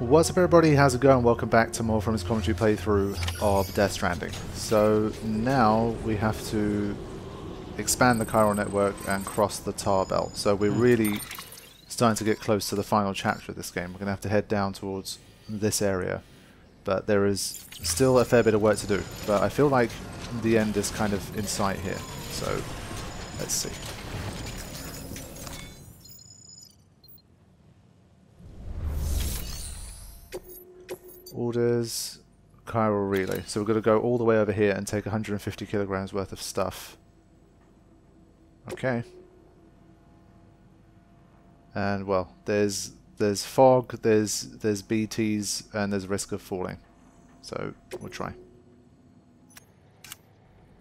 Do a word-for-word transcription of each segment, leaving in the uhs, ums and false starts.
What's up everybody, how's it going? Welcome back to more from his commentary playthrough of Death Stranding. So now we have to expand the Chiral Network and cross the Tar Belt. So we're really starting to get close to the final chapter of this game. We're going to have to head down towards this area. But there is still a fair bit of work to do. But I feel like the end is kind of in sight here. So let's see. Orders, Chiral Relay. So we've got to go all the way over here and take one hundred fifty kilograms worth of stuff. Okay. And well, there's there's fog, there's there's B Ts, and there's risk of falling. So we'll try.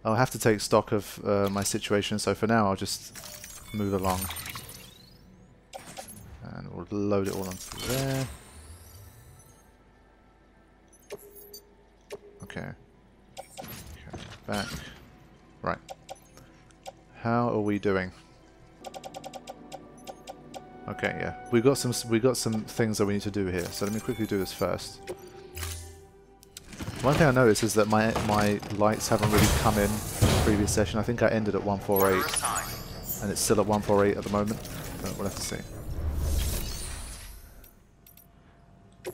I'll have to take stock of uh, my situation. So for now, I'll just move along, and we'll load it all onto there. Okay. Okay, back. Right. How are we doing? Okay, yeah. We got some we got some things that we need to do here. So let me quickly do this first. One thing I noticed is that my my lights haven't really come in from the previous session. I think I ended at one forty-eight and it's still at one forty-eight at the moment. But we'll have to see.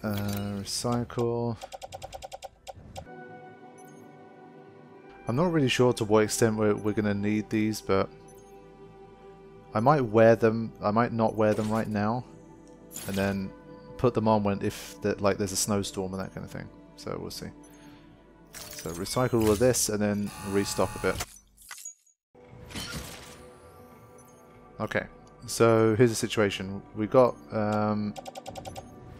Uh, recycle. I'm not really sure to what extent we're, we're going to need these, but I might wear them, I might not wear them right now, and then put them on when if that like there's a snowstorm and that kind of thing, so we'll see. So recycle all of this and then restock a bit. Okay, so here's the situation. We've got, um,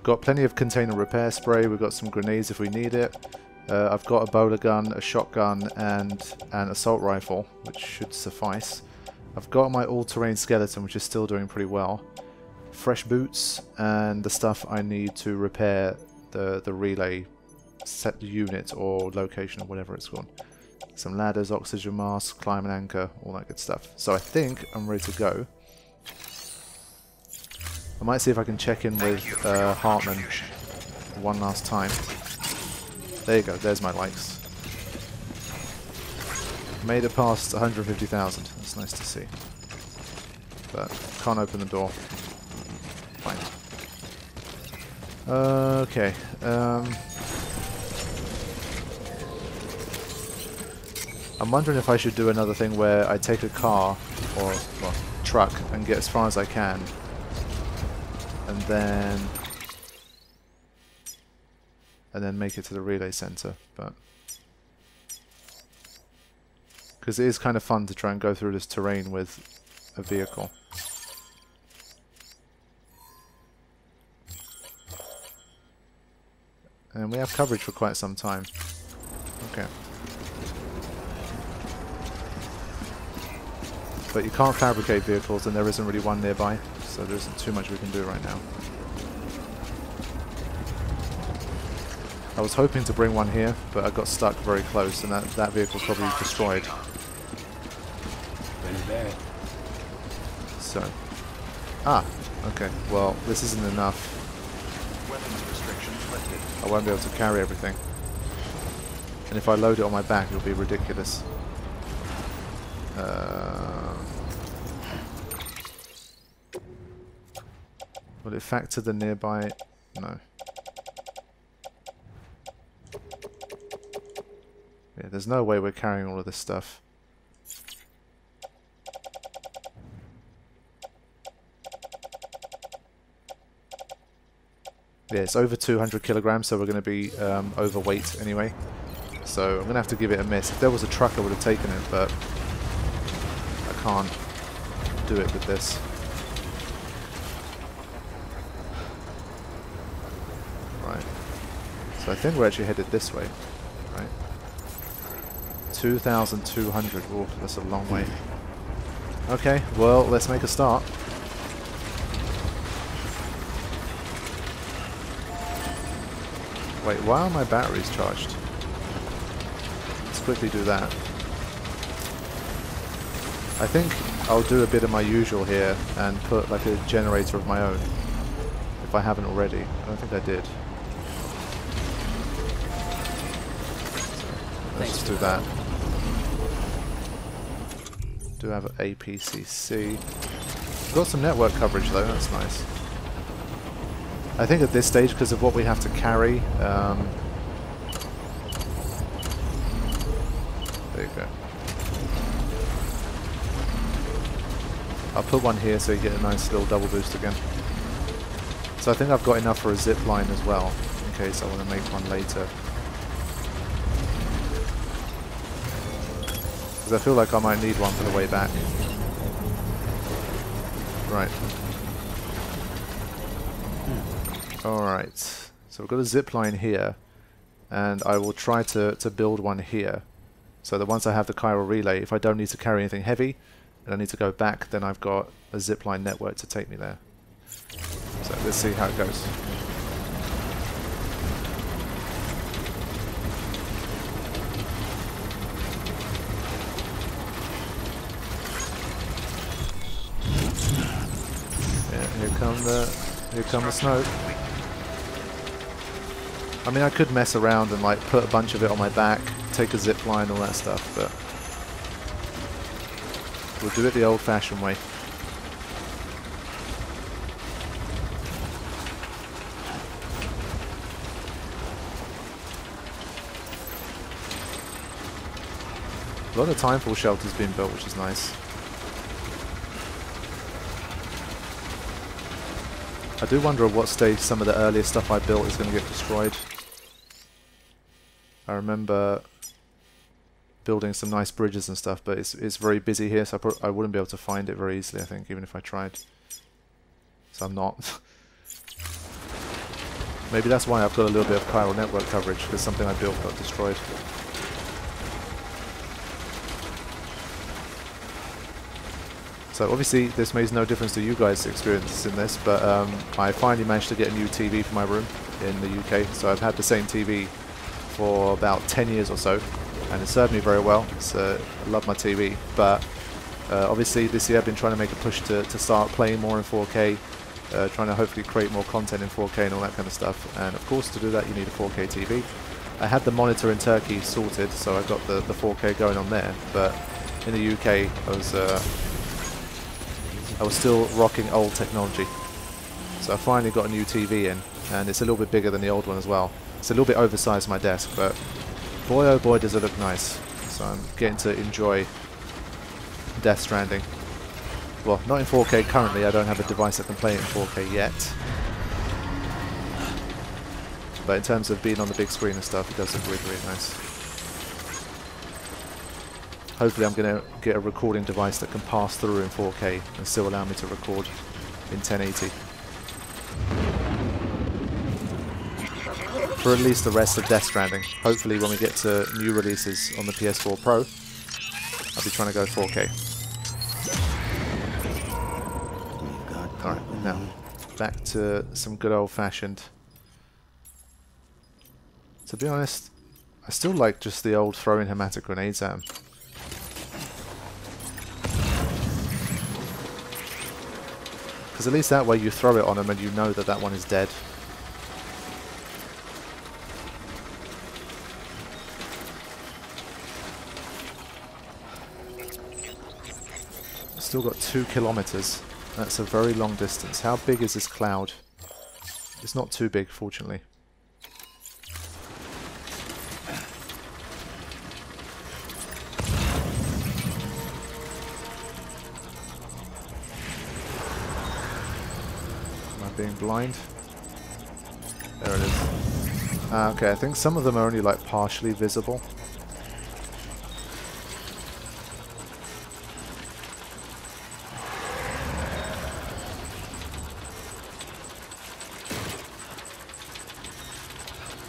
got plenty of container repair spray, we've got some grenades if we need it. Uh, I've got a bowler gun, a shotgun, and an assault rifle, which should suffice. I've got my all-terrain skeleton, which is still doing pretty well. Fresh boots, and the stuff I need to repair the, the relay set unit or location or whatever it's called. Some ladders, oxygen mask, climb and anchor, all that good stuff. So I think I'm ready to go. I might see if I can check in with uh, Heartman one last time. There you go, there's my likes. Made it past one hundred fifty thousand, that's nice to see. But, can't open the door. Fine. Okay, um... I'm wondering if I should do another thing where I take a car, or, well, truck, and get as far as I can. And then... and then make it to the relay center, but because it is kind of fun to try and go through this terrain with a vehicle. And we have coverage for quite some time. Okay. But you can't fabricate vehicles and there isn't really one nearby, so there isn't too much we can do right now. I was hoping to bring one here, but I got stuck very close, and that, that vehicle's probably destroyed. So... ah! Okay, well, this isn't enough. I won't be able to carry everything. And if I load it on my back, it'll be ridiculous. Uh, will it factor the nearby... no. There's no way we're carrying all of this stuff. Yeah, it's over two hundred kilograms, so we're going to be um, overweight anyway. So I'm going to have to give it a miss. If there was a truck, I would have taken it, but I can't do it with this. Right. So I think we're actually headed this way. Right. two thousand two hundred. Oh, that's a long way. Okay, well, let's make a start. Wait, why are my batteries charged? Let's quickly do that. I think I'll do a bit of my usual here and put like a generator of my own. if I haven't already. I don't think I did. Let's just do that. Do have A P C C. Got some network coverage though, that's nice. I think at this stage, because of what we have to carry, um, there you go. I'll put one here so you get a nice little double boost again. So I think I've got enough for a zip line as well, in case I want to make one later. I feel like I might need one for the way back. Right. Hmm. Alright. So we've got a zip line here, and I will try to, to build one here, so that once I have the chiral relay, if I don't need to carry anything heavy, and I need to go back, then I've got a zip line network to take me there. So let's see how it goes. The, here comes the snow. I mean, I could mess around and like put a bunch of it on my back, take a zip line, all that stuff, but we'll do it the old-fashioned way. A lot of timefall shelters being built, which is nice. I do wonder at what stage some of the earlier stuff I built is going to get destroyed. I remember building some nice bridges and stuff, but it's, it's very busy here, so I, pro I wouldn't be able to find it very easily, I think, even if I tried. So I'm not. Maybe that's why I've got a little bit of chiral network coverage, because something I built got destroyed. So obviously this makes no difference to you guys' experience in this, but um, I finally managed to get a new T V for my room in the U K. So I've had the same T V for about ten years or so, and it served me very well, so I love my T V. But uh, obviously this year I've been trying to make a push to, to start playing more in four K, uh, trying to hopefully create more content in four K and all that kind of stuff. And of course to do that you need a four K T V. I had the monitor in Turkey sorted, so I got the, the four K going on there, but in the U K I was... Uh, I was still rocking old technology. So I finally got a new T V in, and it's a little bit bigger than the old one as well. It's a little bit oversized for my desk, but boy oh boy does it look nice. So I'm getting to enjoy Death Stranding. Well, not in four K currently, I don't have a device that can play it in four K yet. But in terms of being on the big screen and stuff, it does look really, really nice. Hopefully I'm going to get a recording device that can pass through in four K and still allow me to record in ten eighty. For at least the rest of Death Stranding. Hopefully when we get to new releases on the P S four Pro, I'll be trying to go four K. Alright, now back to some good old-fashioned... To be honest, I still like just the old throwing hematic grenades at him. Because at least that way you throw it on them and you know that that one is dead. Still got two kilometers. That's a very long distance. How big is this cloud? It's not too big, fortunately. Being blind. There it is. Uh, okay, I think some of them are only like partially visible.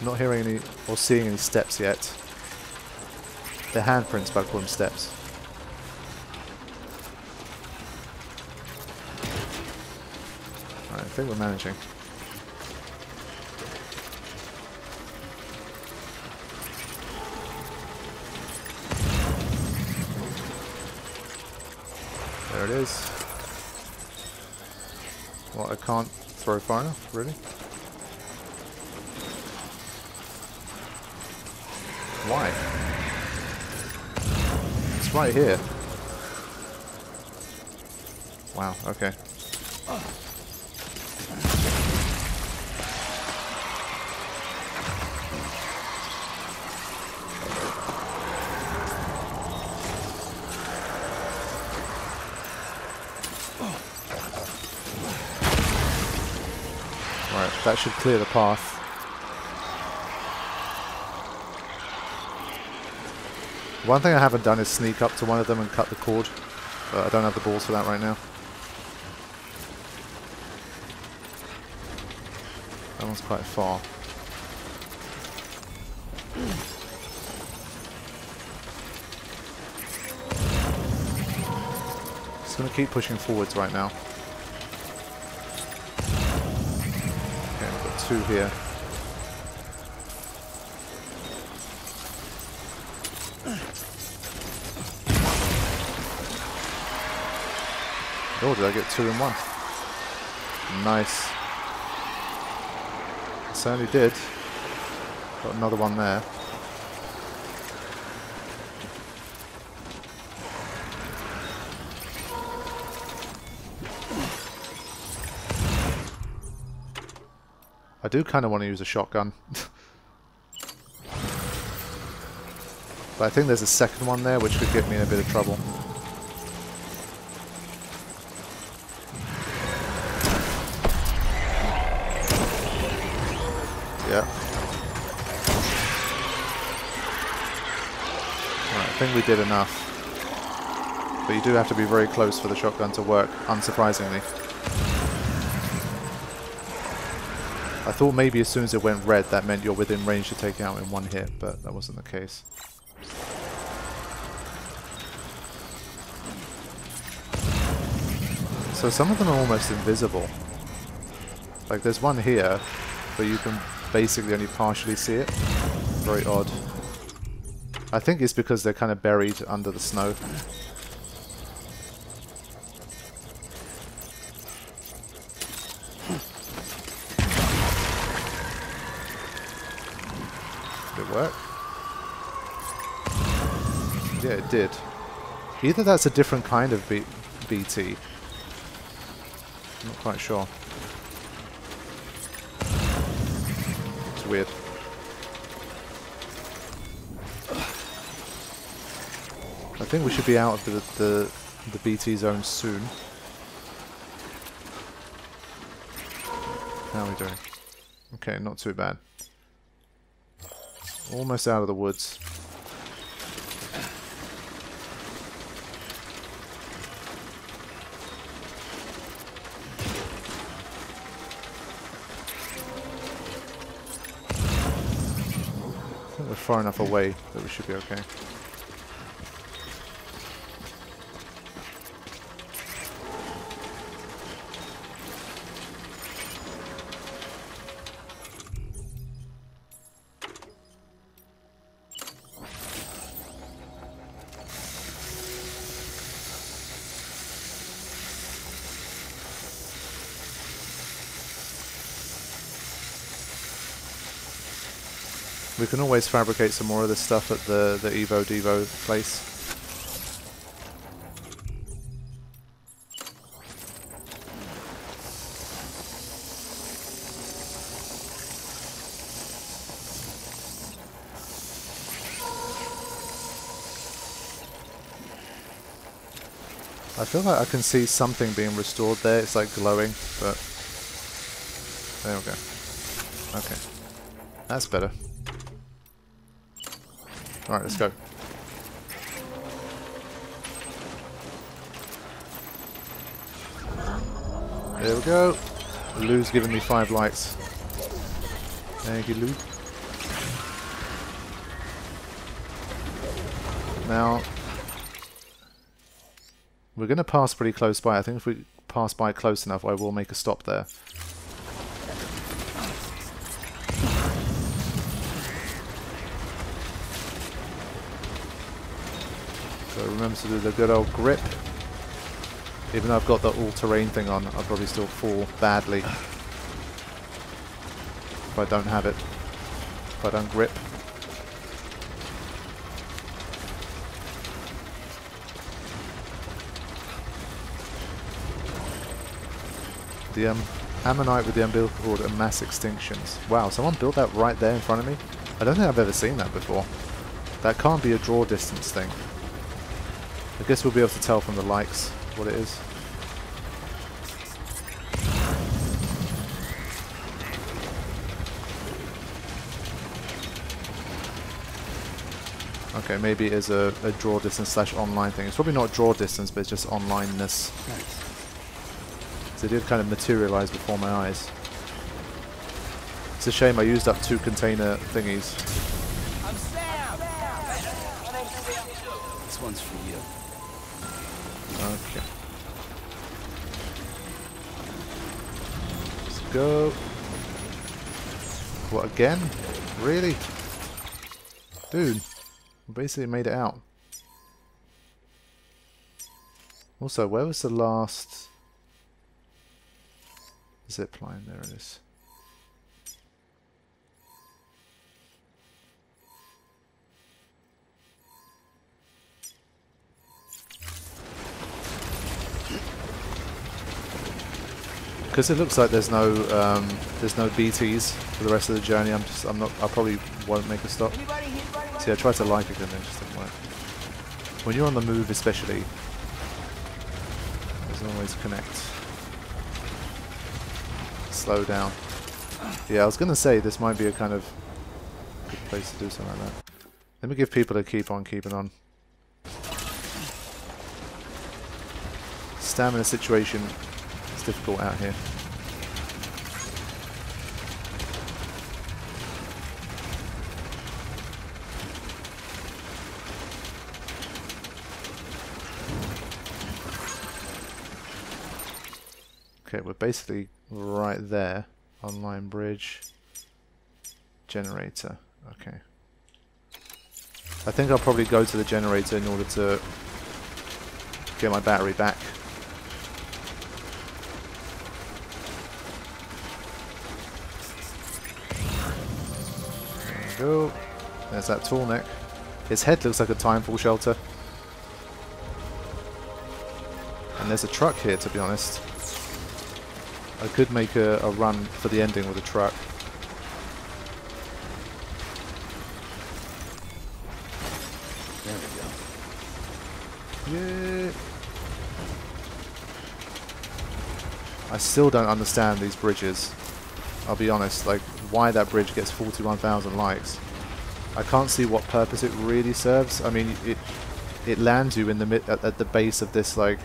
Not hearing any or seeing any steps yet. They're handprints, but I call them steps. I think we're managing. There it is. Well, I can't throw far enough, really. Why? It's right here. Wow, okay. Right, that should clear the path. One thing I haven't done is sneak up to one of them and cut the cord. But I don't have the balls for that right now. That one's quite far. Just going to keep pushing forwards right now. Okay, we've got two here. Oh, did I get two in one? Nice. I certainly did. Got another one there. I do kind of want to use a shotgun. But I think there's a second one there which could get me in a bit of trouble. Yeah. Right, I think we did enough. But you do have to be very close for the shotgun to work, unsurprisingly. I thought maybe as soon as it went red that meant you're within range to take out in one hit, but that wasn't the case. So some of them are almost invisible. Like there's one here, but you can basically only partially see it. Very odd. I think it's because they're kind of buried under the snow. Did it work? Yeah, it did. Either that's a different kind of B T. I'm not quite sure. Weird. I think we should be out of the, the, the B T zone soon. How are we doing? Okay, not too bad. Almost out of the woods. We're far enough away that we should be okay. We can always fabricate some more of this stuff at the, the Evo Devo place. I feel like I can see something being restored there. It's like glowing, but... There we go. Okay. That's better. Alright, let's go. There we go. Lou's giving me five likes. Thank you, Lou. Now, we're going to pass pretty close by. I think if we pass by close enough, I will make a stop there. Remember to do the good old grip. Even though I've got the all-terrain thing on, I'll probably still fall badly. if I don't have it, if I don't grip. The um, ammonite with the umbilical cord and mass extinctions. Wow, someone built that right there in front of me? I don't think I've ever seen that before. That can't be a draw distance thing. I guess we'll be able to tell from the likes what it is. Okay, maybe it is a, a draw distance slash online thing. It's probably not draw distance, but it's just onlineness. Nice. They did kind of materialize before my eyes. It's a shame I used up two container thingies. I'm Sam. This one's for you. Okay. Let's go. What, again? Really? Dude, we basically made it out. Also, where was the last... zip line, there it is. Because it looks like there's no um, there's no B Ts for the rest of the journey. I'm just I'm not I probably won't make a stop. Anybody, anybody See, I tried to like it and it just didn't work. When you're on the move, especially, there's no way to connect. Slow down. Yeah, I was going to say this might be a kind of good place to do something like that. Let me give people a keep on keeping on. Stamina situation is difficult out here. Okay, we're basically right there. Online bridge. Generator. Okay. I think I'll probably go to the generator in order to get my battery back. There we go. There's that tall neck. His head looks like a timefall shelter. And there's a truck here, to be honest. I could make a, a run for the ending with a truck. There we go. Yeah. I still don't understand these bridges. I'll be honest, like, why that bridge gets forty-one thousand likes. I can't see what purpose it really serves. I mean, it it lands you in the mid at, at the base of this, like,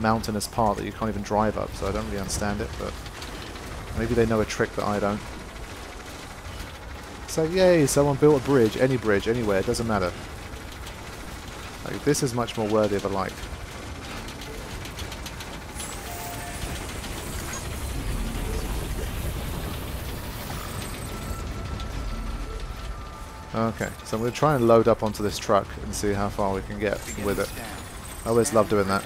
mountainous part that you can't even drive up, so I don't really understand it, but maybe they know a trick that I don't. It's like, yay, someone built a bridge, any bridge, anywhere, it doesn't matter. Like, this is much more worthy of a like. Okay, so I'm going to try and load up onto this truck and see how far we can get with it. I always love doing that.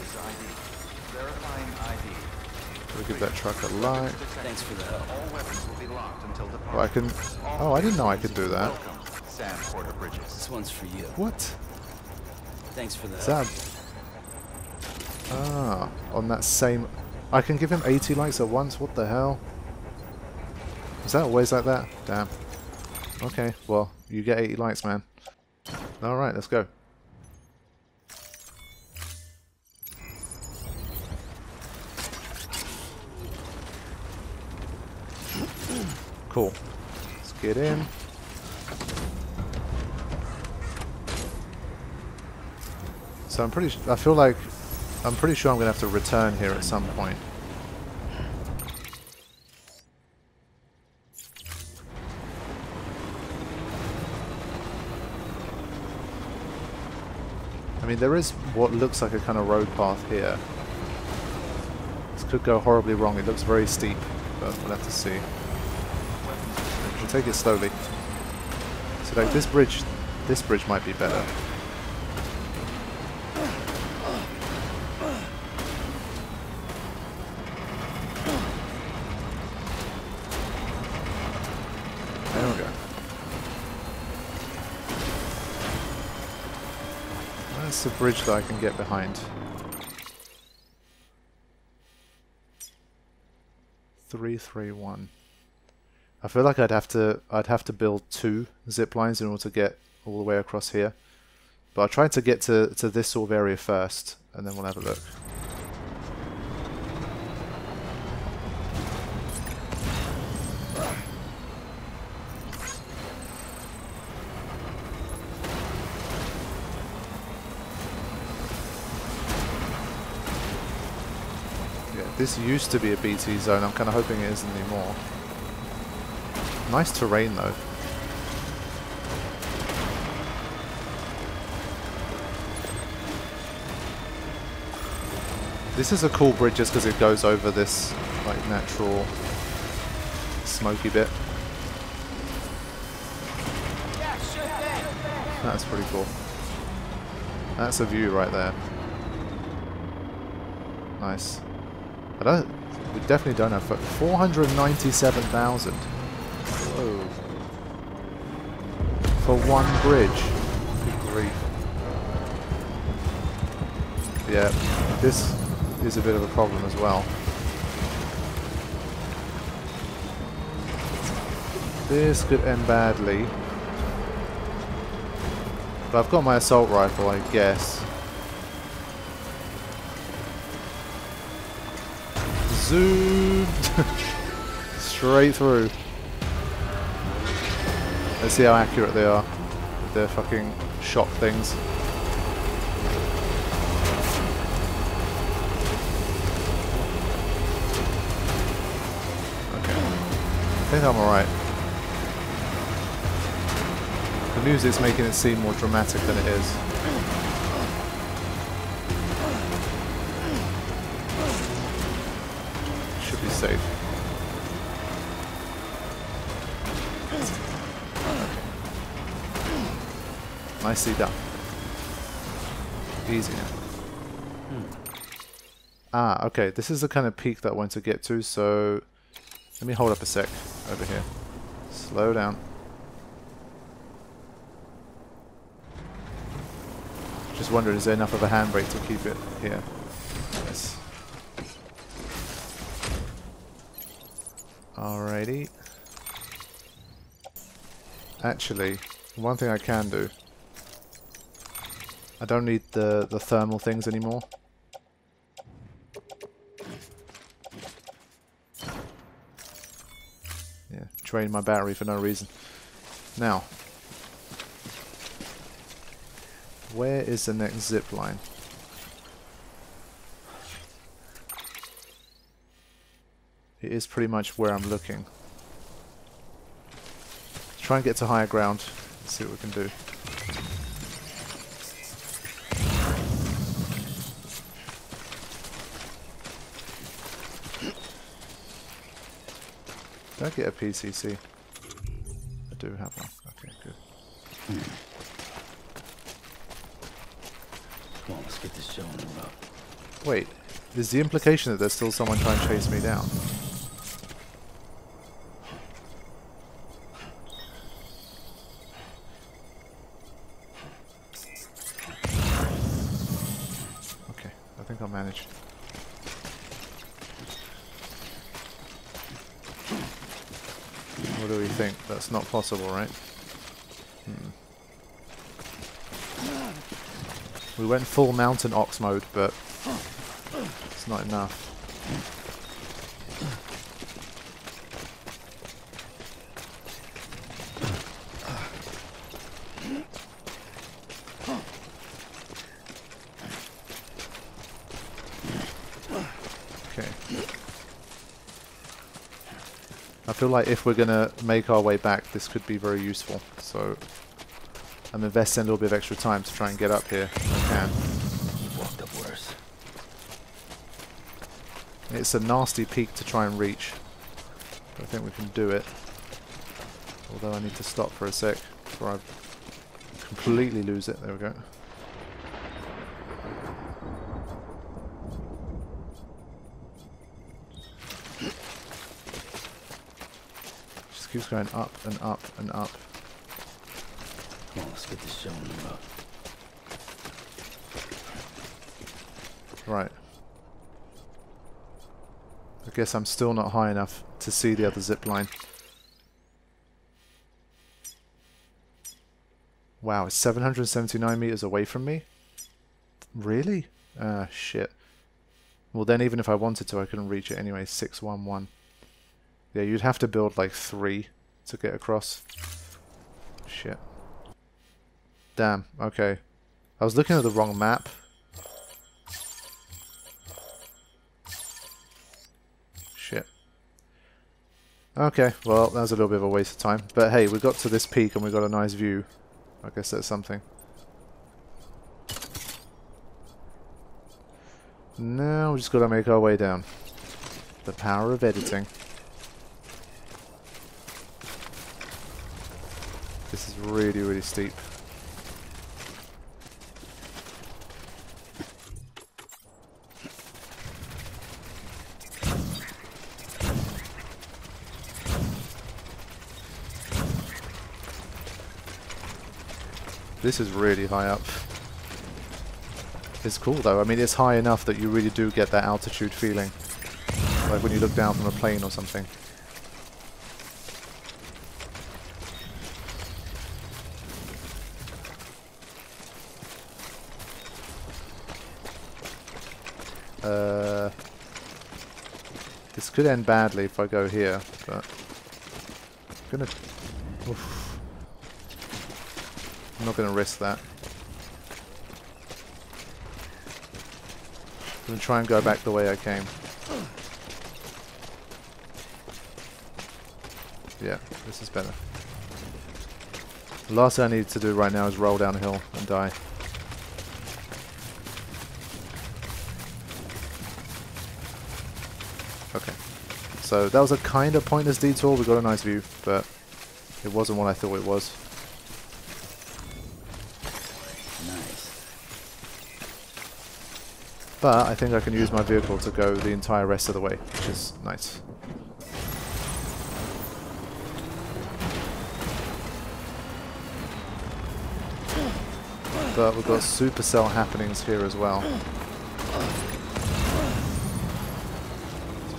We'll give that truck a light. Thanks for the help. All weapons will be locked until the well, I can. Oh, I didn't know I could do that. Sam Porter Bridges. This one's for you. What? Thanks for the help. Ah, on that same. I can give him eighty likes at once. What the hell? Is that always like that? Damn. Okay. Well, you get eighty likes, man. All right, let's go. Cool. Let's get in. So I'm pretty. Sh I feel like I'm pretty sure I'm gonna have to return here at some point. I mean, there is what looks like a kind of road path here. This could go horribly wrong. It looks very steep, but we'll have to see. Take it slowly. So like this bridge, this bridge might be better. ago. Where's the bridge that I can get behind? three three one. I feel like I'd have to I'd have to build two zip lines in order to get all the way across here. But I'll try to get to, to this sort of area first, and then we'll have a look. Yeah, this used to be a B T zone. I'm kind of hoping it isn't anymore. Nice terrain though. This is a cool bridge just because it goes over this like natural smoky bit. That's pretty cool. That's a view right there. Nice. I don't. We definitely don't have four hundred ninety-seven thousand. Whoa. For one bridge. Good grief. Yeah. This is a bit of a problem as well. This could end badly. But I've got my assault rifle, I guess. Zoom! Straight through. Let's see how accurate they are with their fucking shot things. I think I'm alright. The music's making it seem more dramatic than it is. Should be safe. Okay. Nicely done. Easy now. Ah, okay. This is the kind of peak that I want to get to, so let me hold up a sec over here. Slow down. Just wondering, is there enough of a handbrake to keep it here? Yes. Alrighty. Actually, one thing I can do. I don't need the, the thermal things anymore. Drain my battery for no reason. Now, where is the next zip line? It is pretty much where I'm looking. Let's try and get to higher ground. Let's see what we can do. Did I get a P C C? I do have one. Okay, good. Come on, let's get this show on the road. Wait, is the implication that there's still someone trying to chase me down? Okay, I think I'll manage. What do we think? That's not possible, right? Hmm. We went full mountain ox mode, but it's not enough. I feel like if we're gonna make our way back, this could be very useful, so I'm investing a little bit of extra time to try and get up here if I can. You've walked up worse. It's a nasty peak to try and reach, but I think we can do it. Although I need to stop for a sec before I completely lose it. There we go. keeps going up and up and up. Come on, let's get this gentleman up. Right. I guess I'm still not high enough to see the other zip line. Wow, it's seven hundred seventy-nine meters away from me? Really? Ah, shit. Well, then even if I wanted to, I couldn't reach it anyway. six one one. Yeah, you'd have to build like three to get across. Shit. Damn, okay. I was looking at the wrong map. Shit. Okay, well, that was a little bit of a waste of time. But hey, we got to this peak and we got a nice view. I guess that's something. Now we just gotta make our way down. The power of editing. This is really, really steep. This is really high up. It's cool though. I mean, it's high enough that you really do get that altitude feeling. Like when you look down from a plane or something. Uh, this could end badly if I go here, but I'm gonna. Oof. I'm not gonna risk that. I'm gonna try and go back the way I came. Yeah, this is better. The last thing I need to do right now is roll downhill and die. So that was a kind of pointless detour. We got a nice view, but it wasn't what I thought it was. Nice. But I think I can use my vehicle to go the entire rest of the way, which is nice. But we've got supercell happenings here as well.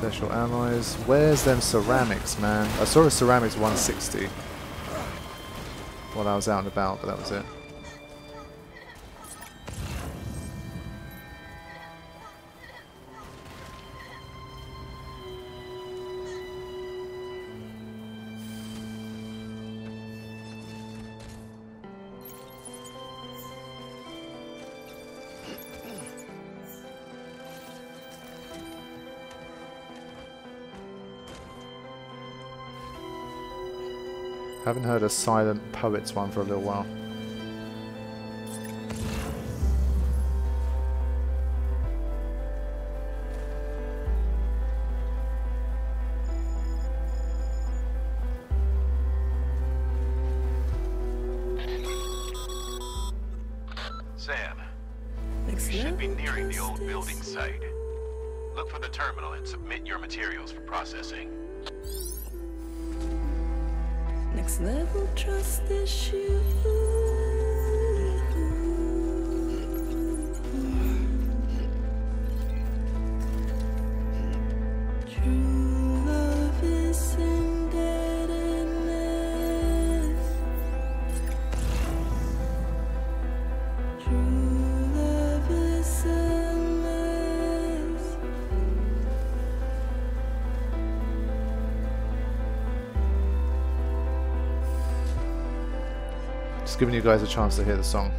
Special alloys. Where's them ceramics, man? I saw a ceramics one sixty while I was out and about, but that was it. Haven't heard a Silent Poets one for a little while. Sam, you should be nearing the old building site. Look for the terminal and submit your materials for processing. Next level trust issue. True love is indebtedness. True love is a mess. Just giving you guys a chance to hear the song.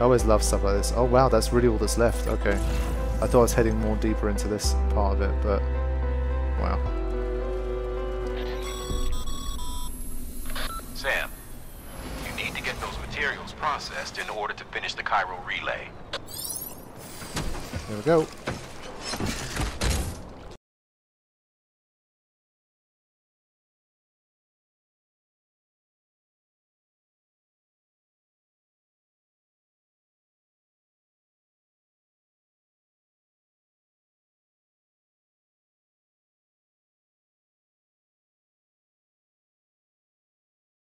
I always love stuff like this. Oh wow, that's really all that's left. Okay. I thought I was heading more deeper into this part of it, but wow. signals processed in order to finish the chiral relay. There we go.